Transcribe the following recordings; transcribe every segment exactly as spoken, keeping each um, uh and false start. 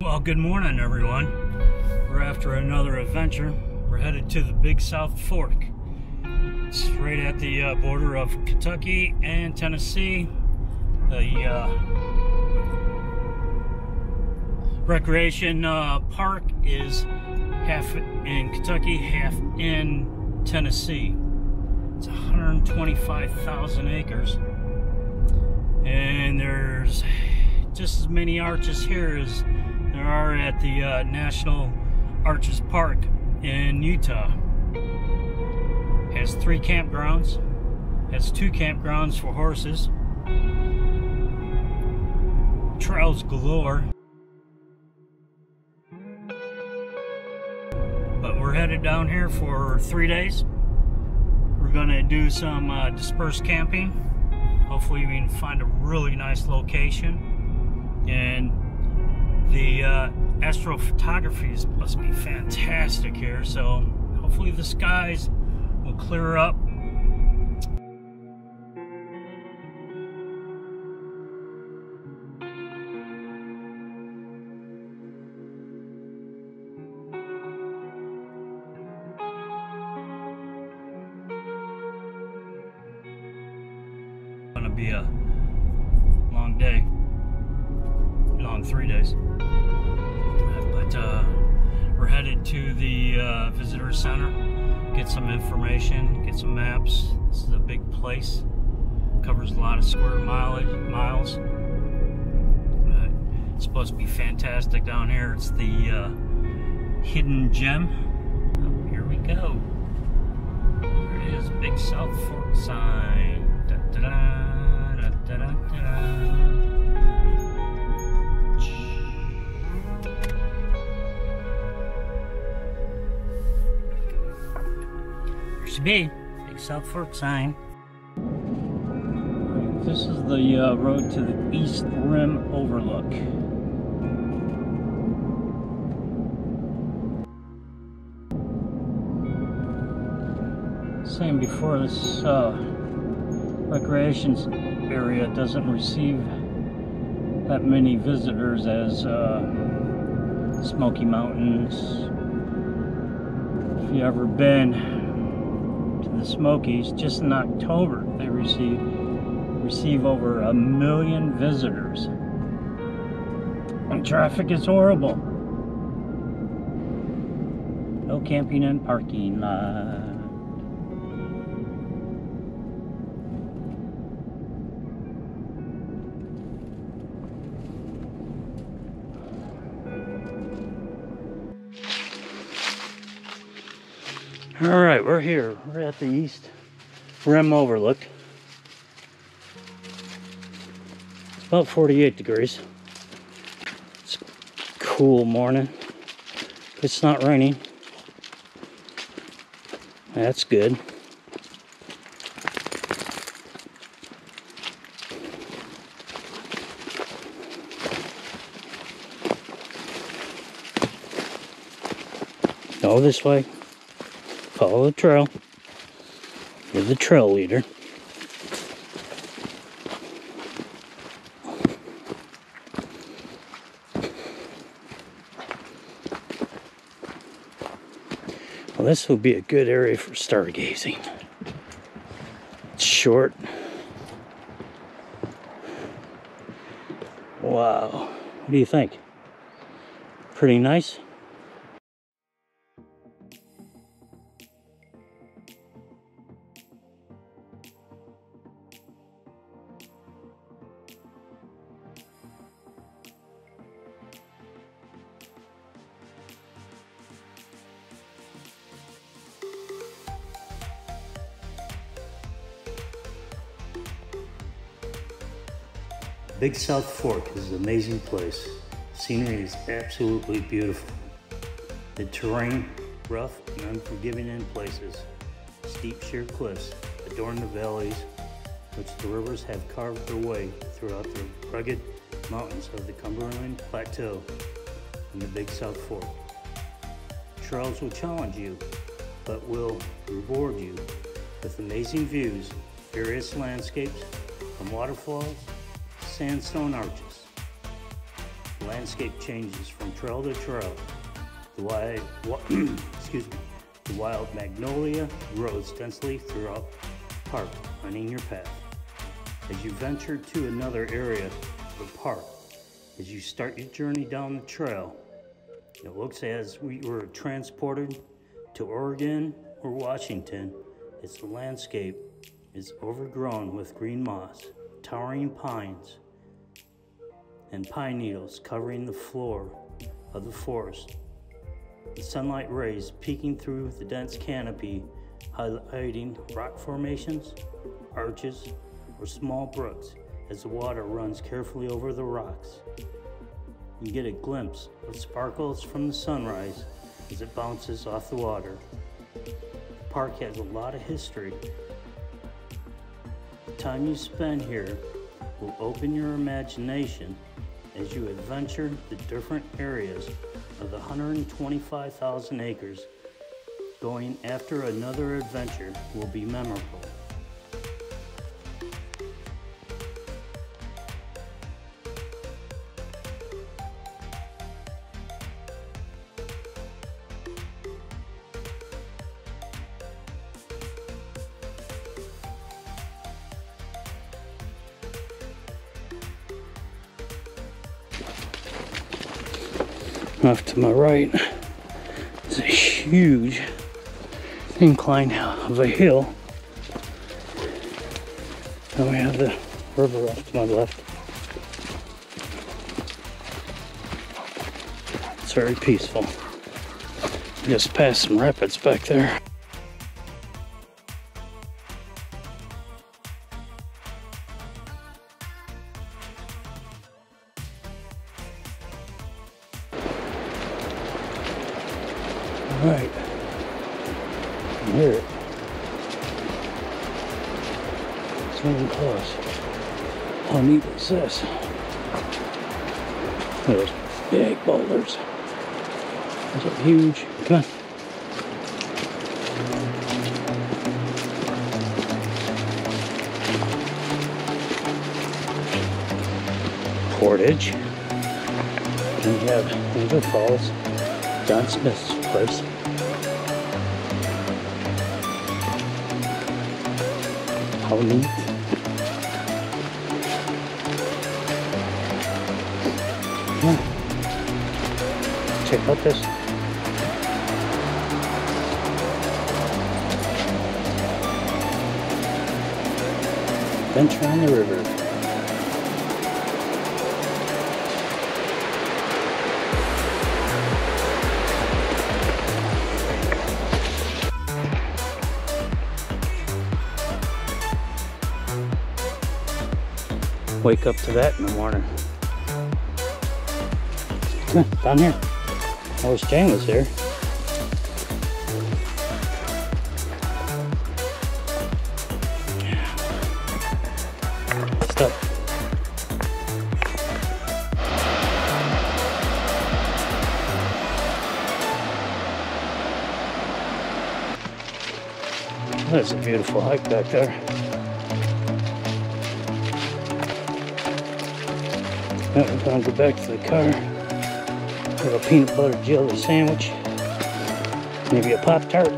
Well, good morning, everyone. We're after another adventure. We're headed to the Big South Fork. It's right at the uh, border of Kentucky and Tennessee. The uh, recreation uh, park is half in Kentucky, half in Tennessee. It's one hundred twenty-five thousand acres, and there's just as many arches here as there are at the uh, National Arches Park in Utah. It has three campgrounds. It has two campgrounds for horses. Trails galore. But we're headed down here for three days. We're gonna do some uh, dispersed camping. Hopefully we can find a really nice location. And the uh, astrophotography is must be fantastic here, so hopefully the skies will clear up. It's gonna be a long day. Long three days. But uh, we're headed to the uh, visitor center, get some information, get some maps. This is a big place, covers a lot of square mileage, miles. Uh, it's supposed to be fantastic down here. It's the uh, hidden gem. Oh, here we go. There it is, Big South Fork sign. Da, da, da, da, da, da, da. Be Big South Fork sign. This is the uh, road to the East Rim Overlook. Same before, this uh, recreations area doesn't receive that many visitors as uh, Smoky Mountains. If you ever been to the Smokies, just in October they receive receive over a million visitors, and traffic is horrible. No camping and parking lot. All right, we're here. We're at the East Rim Overlook. It's about forty-eight degrees. It's a cool morning. It's not raining. That's good. Go this way. Follow the trail. You're the trail leader. Well, this will be a good area for stargazing. It's short. Wow. What do you think? Pretty nice. Big South Fork is an amazing place. Scenery is absolutely beautiful. The terrain, rough and unforgiving in places. Steep sheer cliffs adorn the valleys, which the rivers have carved their way throughout the rugged mountains of the Cumberland Plateau and the Big South Fork. Trails will challenge you, but will reward you with amazing views, various landscapes from waterfalls, sandstone arches. The landscape changes from trail to trail. The wide, excuse me, the wild magnolia grows densely throughout the park, running your path. As you venture to another area of the park, as you start your journey down the trail, it looks as we were transported to Oregon or Washington, as the landscape is overgrown with green moss, towering pines, and pine needles covering the floor of the forest. The sunlight rays peeking through the dense canopy, highlighting rock formations, arches, or small brooks as the water runs carefully over the rocks. You get a glimpse of sparkles from the sunrise as it bounces off the water. The park has a lot of history. The time you spend here will open your imagination as you adventure the different areas of the one hundred twenty-five thousand acres. Going After Another Adventure will be memorable. Off to my right is a huge incline of a hill. And we have the river off to my left. It's very peaceful. Just past some rapids back there. Alright, I can hear it. It's moving close. How neat is this? Those big boulders. Those are huge. Come on. Portage. And we have Needle Falls. John Smith's place. How neat. Come on. Check out this. Venture on the river. Wake up to that in the morning. Huh, down here. I wish Jane was here. Stop. That's a beautiful hike back there. Now we're going to go back to the car, have a peanut butter jelly sandwich, maybe a Pop-Tart.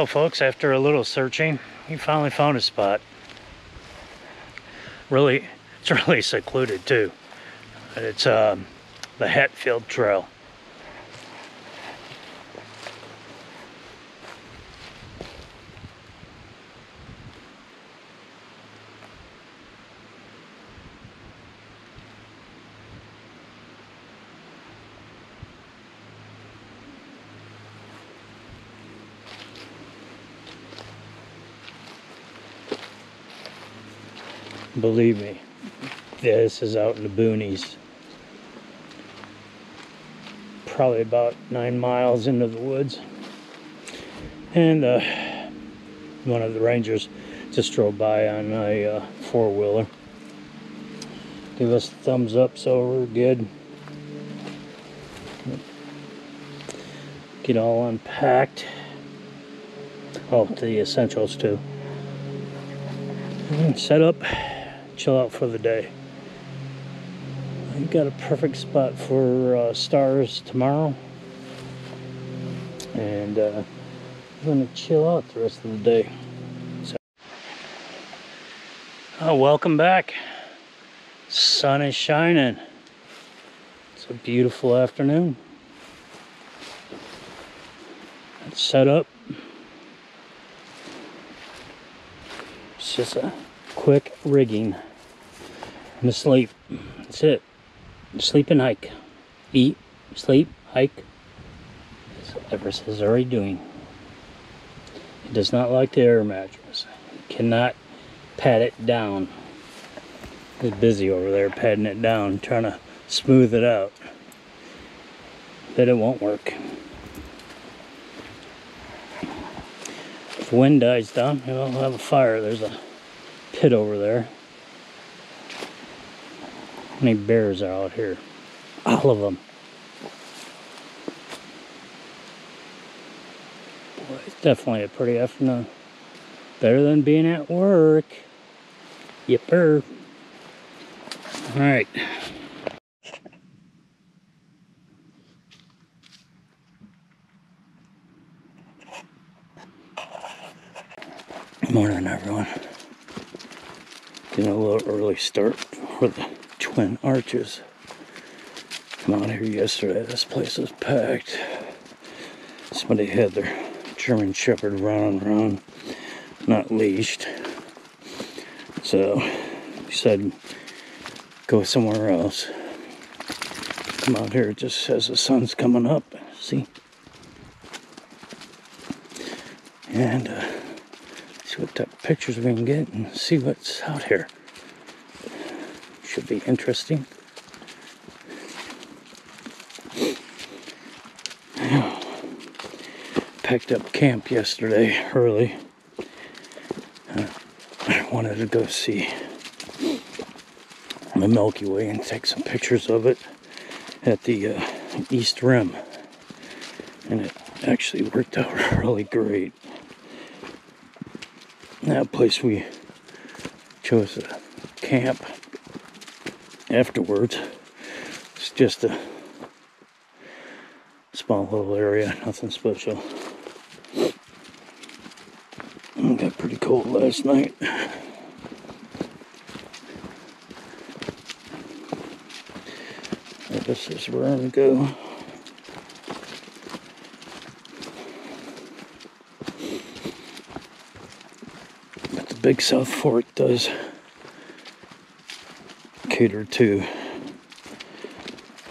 Well, folks, after a little searching, we finally found a spot. Really, it's really secluded too. But it's um, the Hatfield Trail. Believe me, this is out in the boonies. Probably about nine miles into the woods. And uh, one of the rangers just drove by on a uh, four-wheeler. Give us a thumbs up, so we're good. Get all unpacked. Oh, the essentials too. Set up. Chill out for the day. I've got a perfect spot for uh, stars tomorrow, and uh, I'm gonna chill out the rest of the day. So, oh, welcome back. Sun is shining. It's a beautiful afternoon. It's set up. It's just a quick rigging. I'm asleep. That's it. Sleep and hike. Eat, sleep, hike. That's what Everest is already doing. It does not like the air mattress. You cannot pat it down. It's busy over there patting it down, trying to smooth it out. But it won't work. If the wind dies down, we'll have a fire. There's a pit over there. How many bears are out here? All of them. Boy, it's definitely a pretty afternoon. Better than being at work. Yipper. All right. Good morning, everyone. Getting a little early start for the Twin Arches. Come out here yesterday. This place was packed. Somebody had their German Shepherd running around, not leashed. So he said, go somewhere else. Come out here just as the sun's coming up. See? And uh, see what type of pictures we can get and see what's out here. Should be interesting. Packed up camp yesterday early. Uh, I wanted to go see the Milky Way and take some pictures of it at the uh, East Rim. And it actually worked out really great. That place we chose to camp. Afterwards, it's just a small little area, nothing special. It got pretty cold last night. This is where I'm gonna go. But the Big South Fork does cater to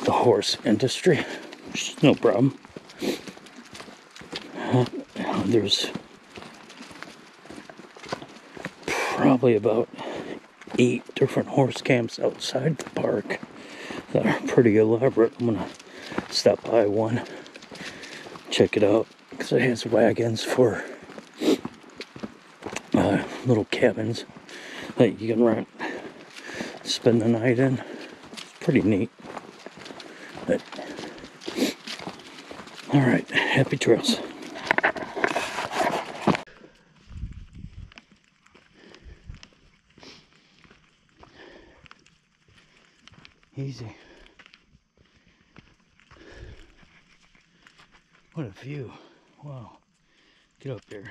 the horse industry, which is no problem. Uh, there's probably about eight different horse camps outside the park that are pretty elaborate. I'm gonna stop by one, check it out, because it has wagons for uh, little cabins that you can rent. Spend the night in. It's pretty neat. But, all right, happy trails. Easy. What a view! Wow, Get up there.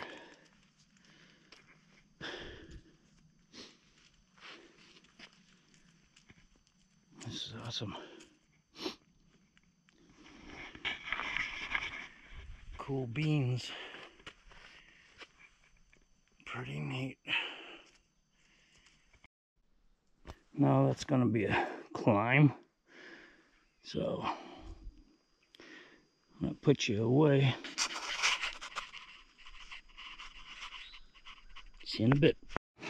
This is awesome. Cool beans. Pretty neat. Now that's going to be a climb. So I'm going to put you away. See you in a bit. I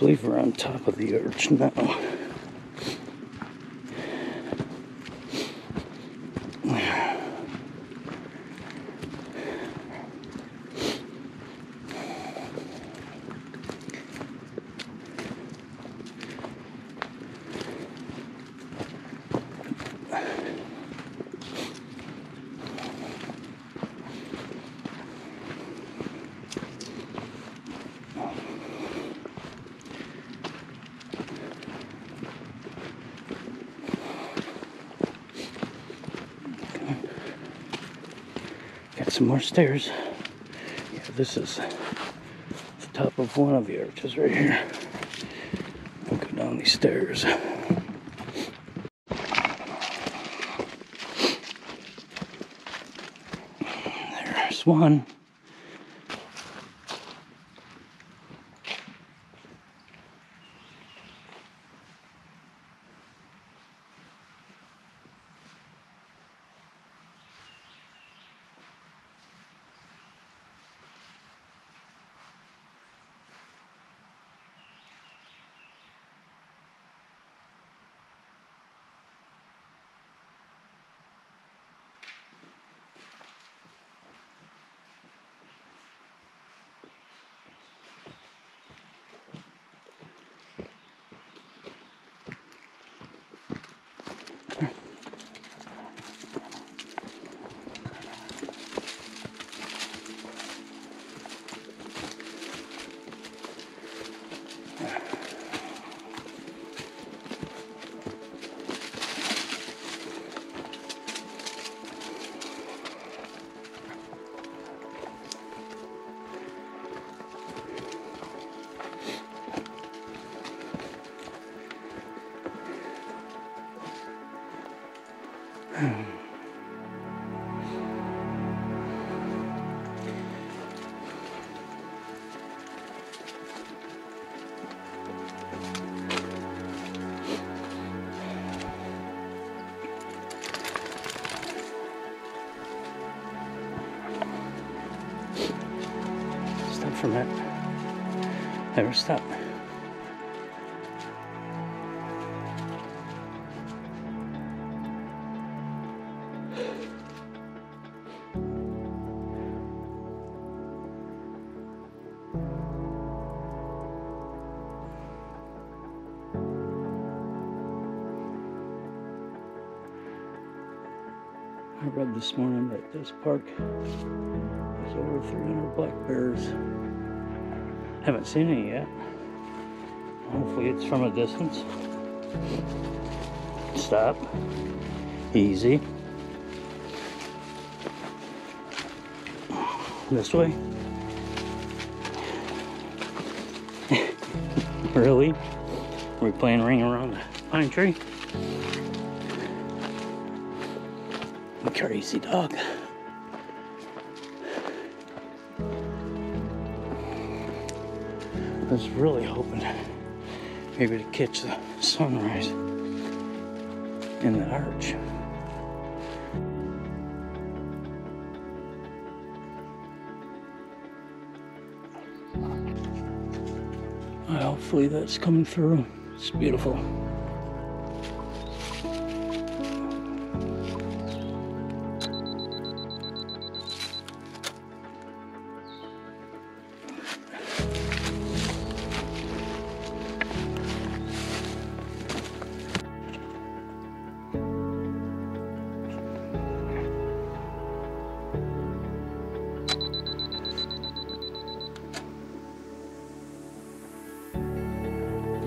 believe we're on top of the arch now. Some more stairs. Yeah, this is the top of one of the arches right here. We'll go down these stairs. There's one. From it. Never stop. I read this morning that this park has over three hundred black bears. Haven't seen it yet. Hopefully it's from a distance. Stop. Easy. This way. Really? Are we playing ring around the pine tree? Crazy dog. I was really hoping maybe to catch the sunrise in the arch. Well, hopefully that's coming through. It's beautiful.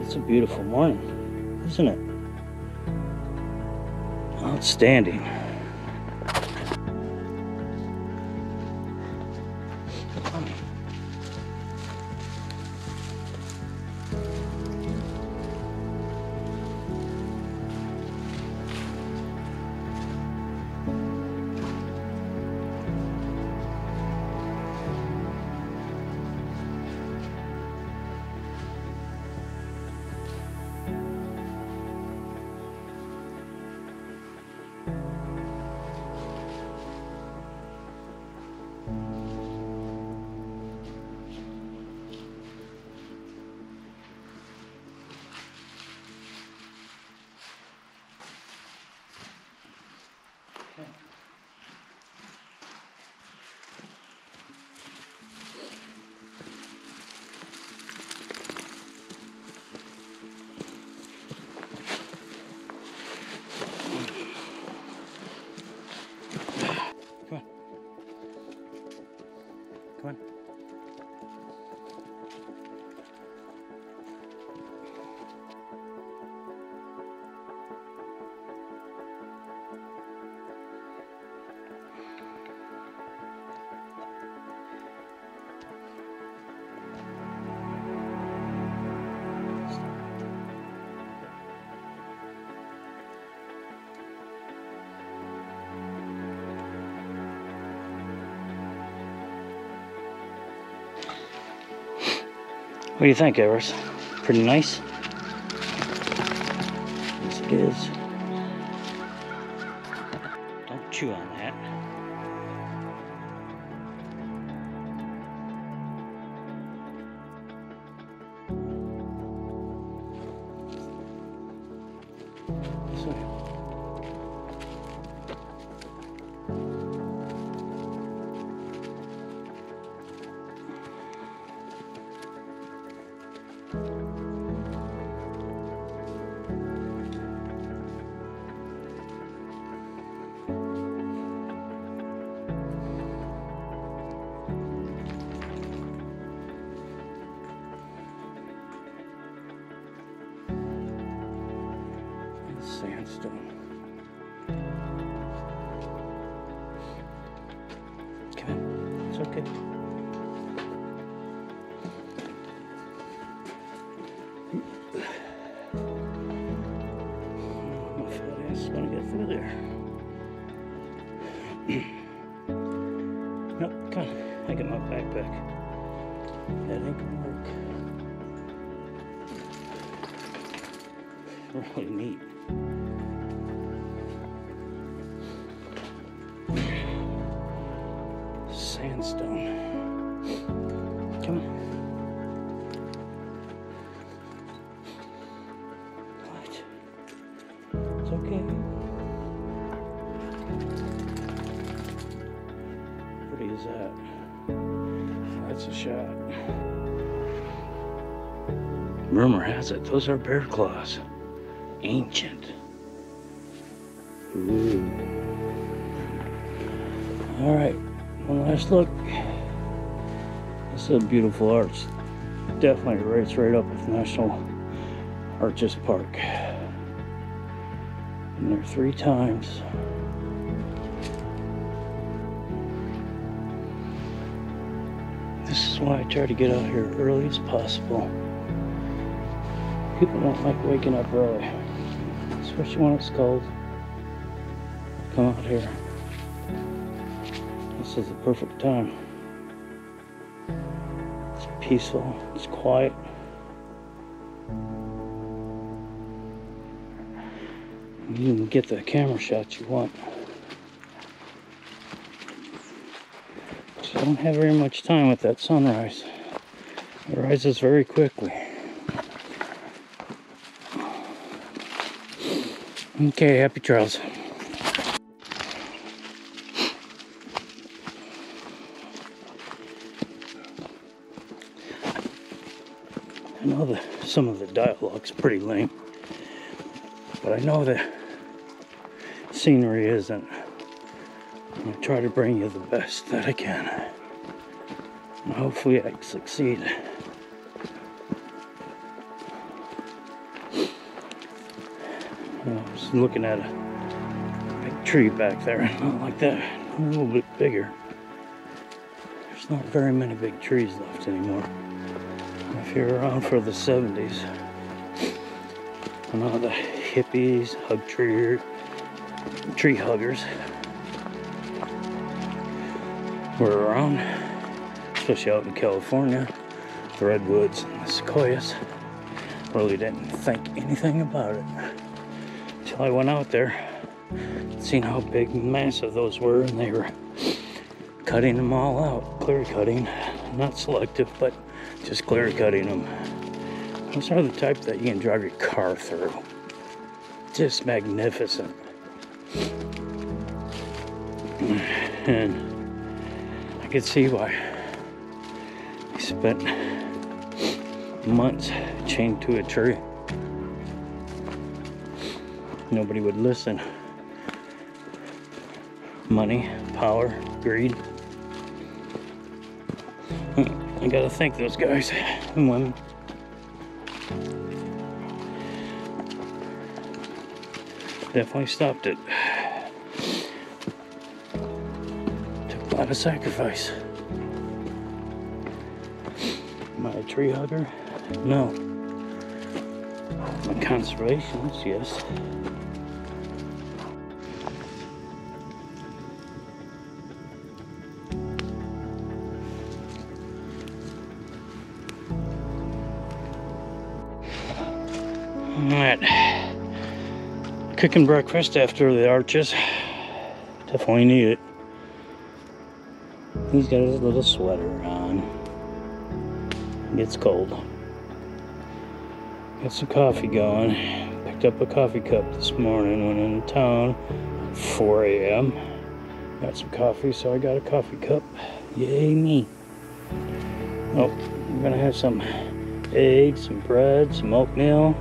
It's a beautiful morning, isn't it? Outstanding. What do you think, Everest? Pretty nice? Yes, it is. Don't chew on that. Rumor has it, those are bear claws. Ancient. Ooh. All right, one last look. This is a beautiful arch. Definitely rates right up with National Arches Park. Been there three times. This is why I try to get out here early as possible. People don't like waking up early, especially when it's cold. Come out here. This is the perfect time. It's peaceful, it's quiet. You can get the camera shot you want. So I don't have very much time with that sunrise. It rises very quickly. Okay, happy trails. I know that some of the dialogue's pretty lame, but I know the scenery isn't. I'm gonna try to bring you the best that I can. And hopefully I succeed. Well, just looking at a big tree back there. Not like that. A little bit bigger. There's not very many big trees left anymore. If you're around for the seventies, and all the hippies, hug tree, tree huggers were around, especially out in California, the redwoods and the sequoias. Really didn't think anything about it until I went out there and seen how big and massive those were, and they were cutting them all out, clear cutting, not selective, but just clear cutting them. Those are the type that you can drive your car through. Just magnificent. And I could see why I spent months chained to a tree. Nobody would listen. Money, power, greed. I gotta thank those guys and women. Definitely stopped it. Took a lot of sacrifice. Am I a tree hugger? No. My conservationist, yes. Cooking breakfast after the arches. Definitely need it. He's got his little sweater on. It gets cold. Got some coffee going. Picked up a coffee cup this morning. Went into town at four A M Got some coffee, so I got a coffee cup. Yay me. Oh, we're gonna have some eggs, some bread, some oatmeal,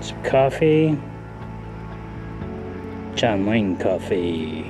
some coffee. John Wayne coffee.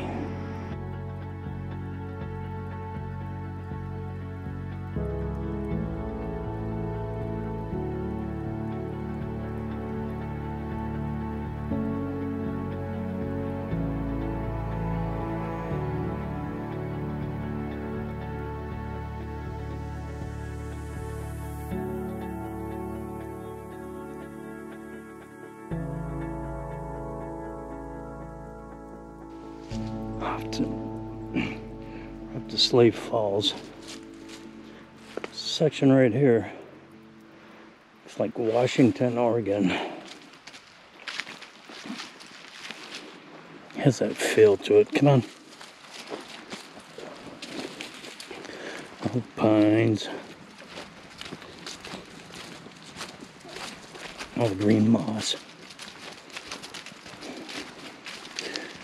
Slave Falls. This section right here, it's like Washington, Oregon. It has that feel to it. Come on. Old pines. All the green moss.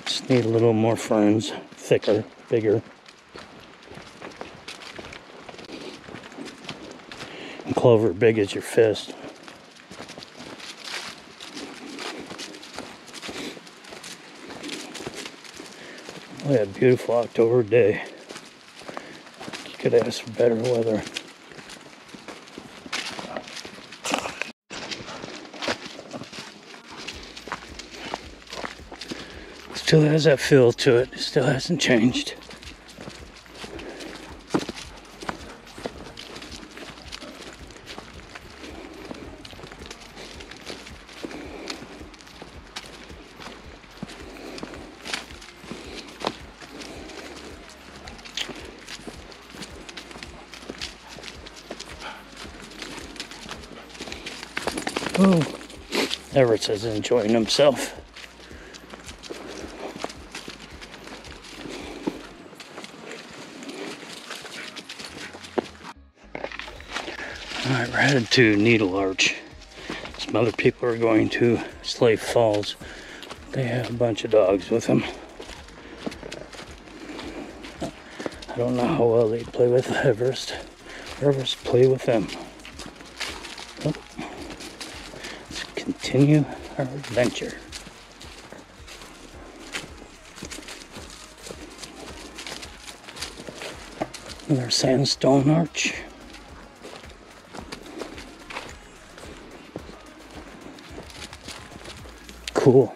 Just need a little more ferns, thicker, bigger. Clover big as your fist. What a beautiful October day. You could ask for better weather. Still has that feel to it. It still hasn't changed. Oh, Everett is enjoying himself. Alright, we're headed to Needle Arch. Some other people are going to Slave Falls. They have a bunch of dogs with them. I don't know how well they play with Everest. Everest play with them. Continue our adventure. Another sandstone arch. Cool.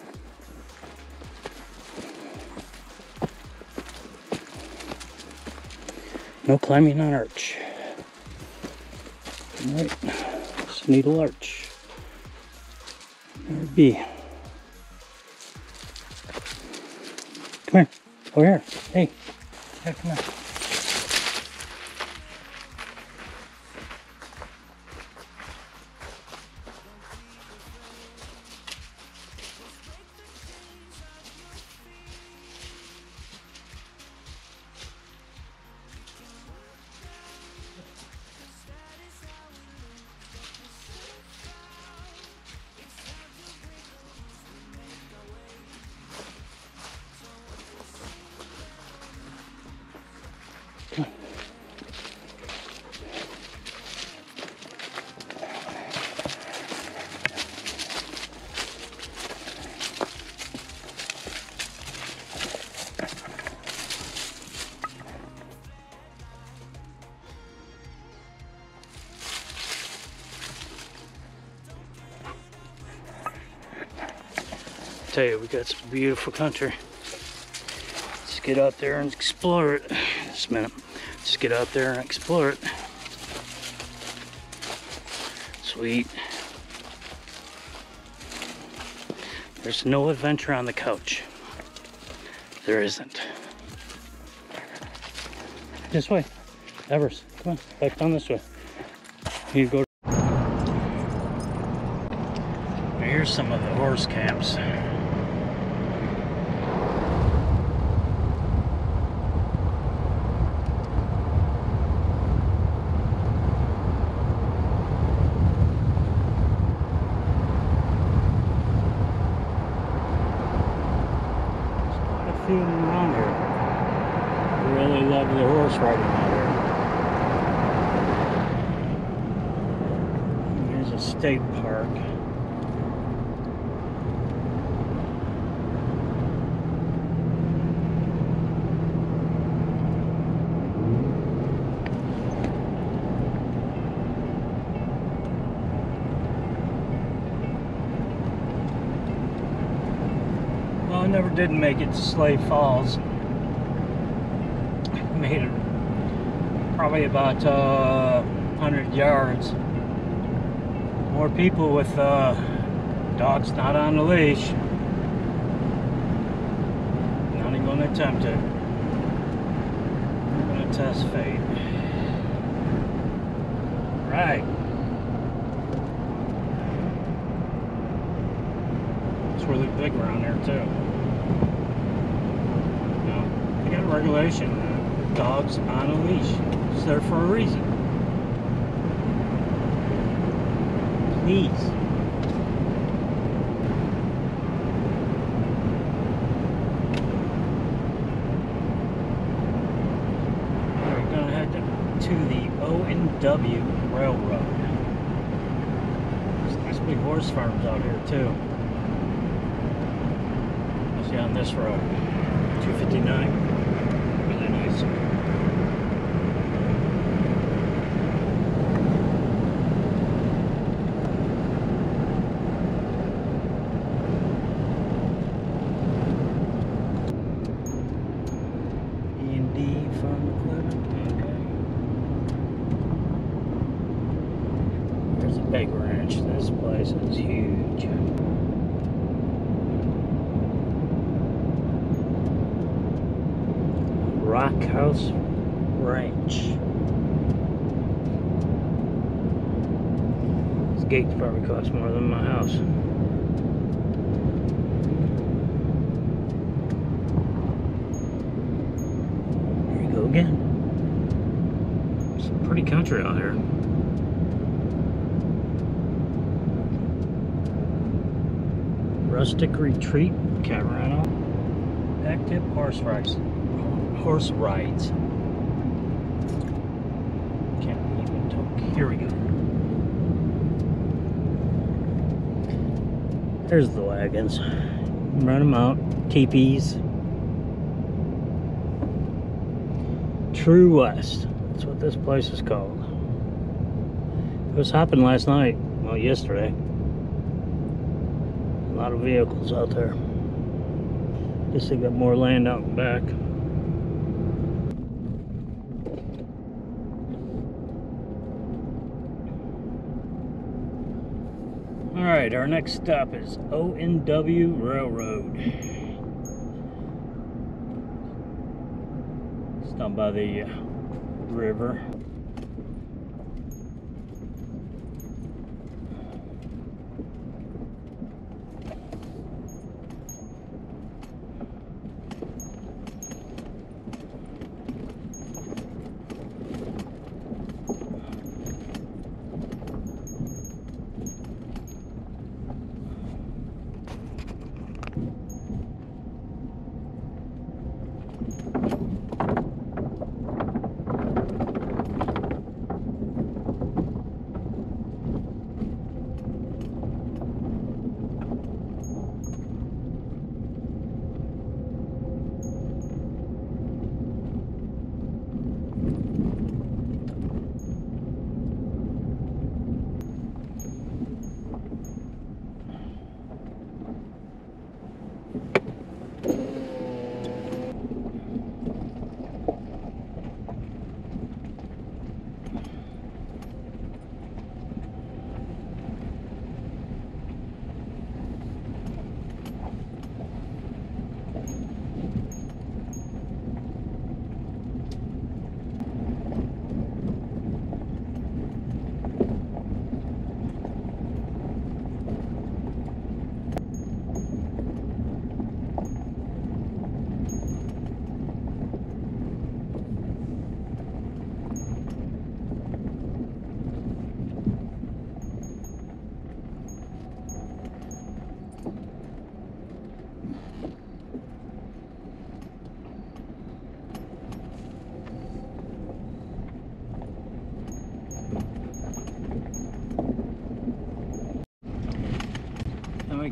No climbing on arch. All right, it's Needle Arch. There it be. Come here, over here. Hey, yeah, come on. Tell you, we got some beautiful country. Let's get out there and explore it. Just a minute. Let's get out there and explore it. Sweet. There's no adventure on the couch. There isn't. This way. Everest. Come on. Back down this way. You go. Now here's some of the horse camps. State Park. Well, I never did make it to Slave Falls. I made it probably about uh, one hundred yards. More people with uh, dogs not on the leash. Not even gonna attempt it. We're gonna test fate. Right. It's really big around here too. You know, they got a regulation. Uh, dogs on a leash. It's there for a reason. Please. We're going to head to, to the O and W Railroad. There's nice big horse farms out here too. Let's see on this road. two fifty-nine. Really nice. Gate probably costs more than my house. There you go again. It's a pretty country out here. Rustic retreat, Caverino. Active horse rides. Horse rides. Can't even talk. Here we go. There's the wagons. Run them out. Teepees. True West. That's what this place is called. It was hopping last night. Well, yesterday. A lot of vehicles out there. Guess they got more land out and back. All right, our next stop is O and W Railroad. It's down by the river.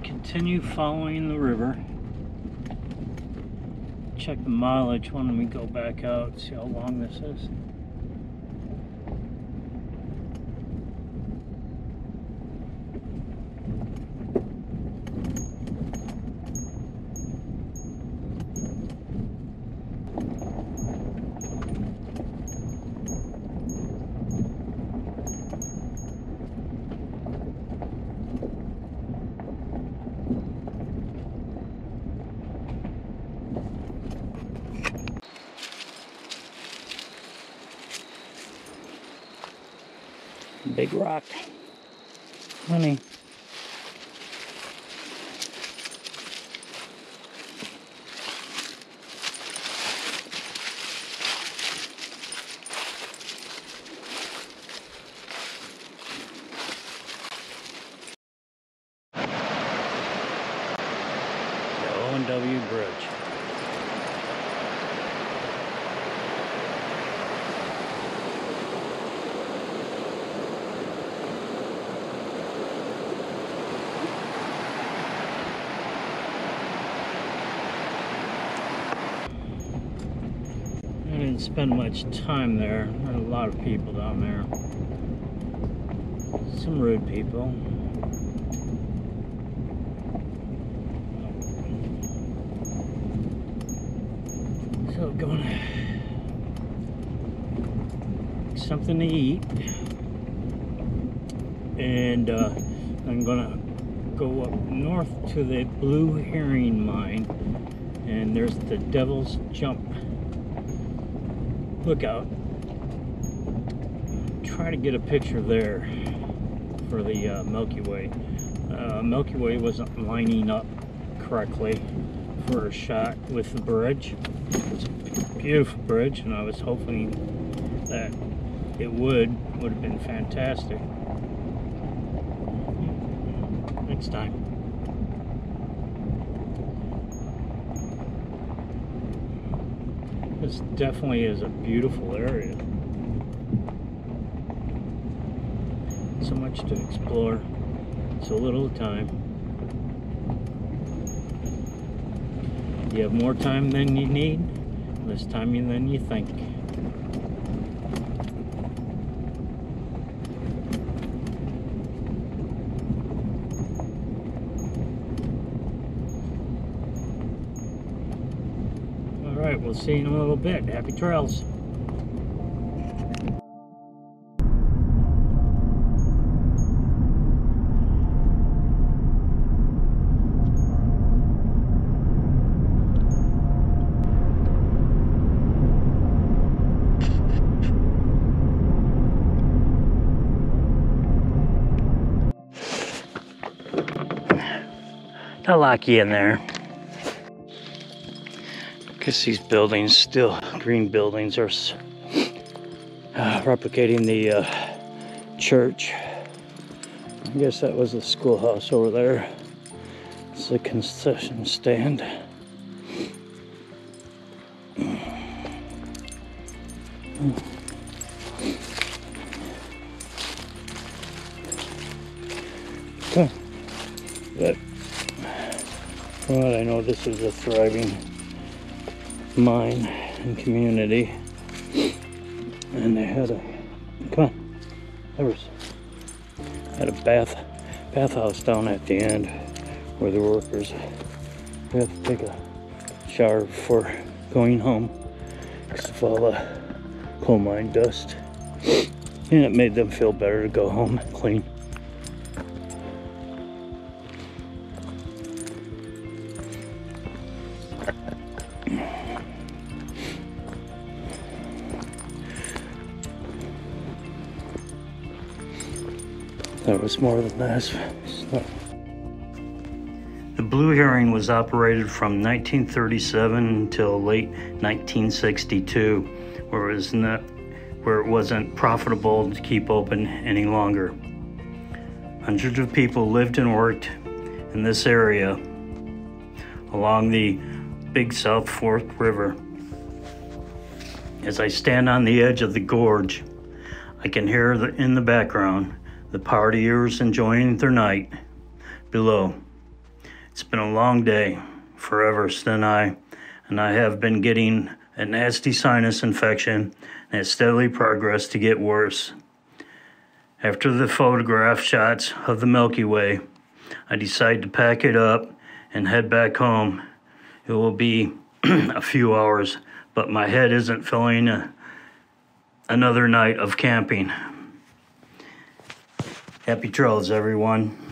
Continue following the river. Check the mileage when we go back out, see how long this is. Big rock. Honey. The O and W Bridge. Spend much time there. There are a lot of people down there. Some rude people. So gonna something to eat, and uh, I'm gonna go up north to the Blue Herring Mine, and there's the Devil's Jump Lookout. Try to get a picture there for the uh, Milky Way. Uh, Milky Way wasn't lining up correctly for a shot with the bridge. It's a beautiful bridge, and I was hoping that it would. Would have been fantastic. Next time. This definitely is a beautiful area. So much to explore. So little time. You have more time than you need, less time than you think. We'll see you in a little bit. Happy trails. I'll lock you in there. Because these buildings, still green buildings, are uh, replicating the uh, church. I guess that was the schoolhouse over there. It's the concession stand. Huh. But from what I know, this is a thriving mine and community, and they had a come on, there was had a bath bathhouse down at the end where the workers would have to take a shower before going home because of all the coal mine dust, and it made them feel better to go home and clean. There was more than this. The Blue Herring was operated from nineteen thirty-seven until late nineteen sixty-two, where it was not, where it wasn't profitable to keep open any longer. Hundreds of people lived and worked in this area along the Big South Fork River. As I stand on the edge of the gorge, I can hear the, in the background the partiers enjoying their night below. It's been a long day, forever since I, and I have been getting a nasty sinus infection and it steadily progressed to get worse. After the photograph shots of the Milky Way, I decide to pack it up and head back home. It will be a few hours, but my head isn't feeling a, another night of camping. Happy trails, everyone.